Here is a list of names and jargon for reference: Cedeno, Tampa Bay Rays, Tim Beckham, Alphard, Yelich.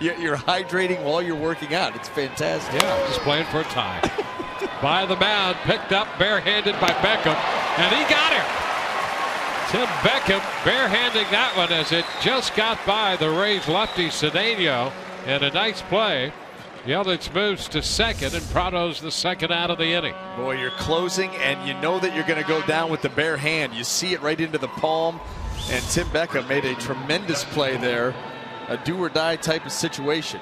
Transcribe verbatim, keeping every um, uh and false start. You're hydrating while you're working out. It's fantastic. Yeah, just playing for a tie. By the mound, picked up barehanded by Beckham, and he got it. Tim Beckham barehanding that one as it just got by the Rays lefty Cedeno, and a nice play. Yelich moves to second, and Prado's the second out of the inning. Boy, you're closing, and you know that you're going to go down with the bare hand. You see it right into the palm, and Tim Beckham made a tremendous play there. A do-or-die type of situation.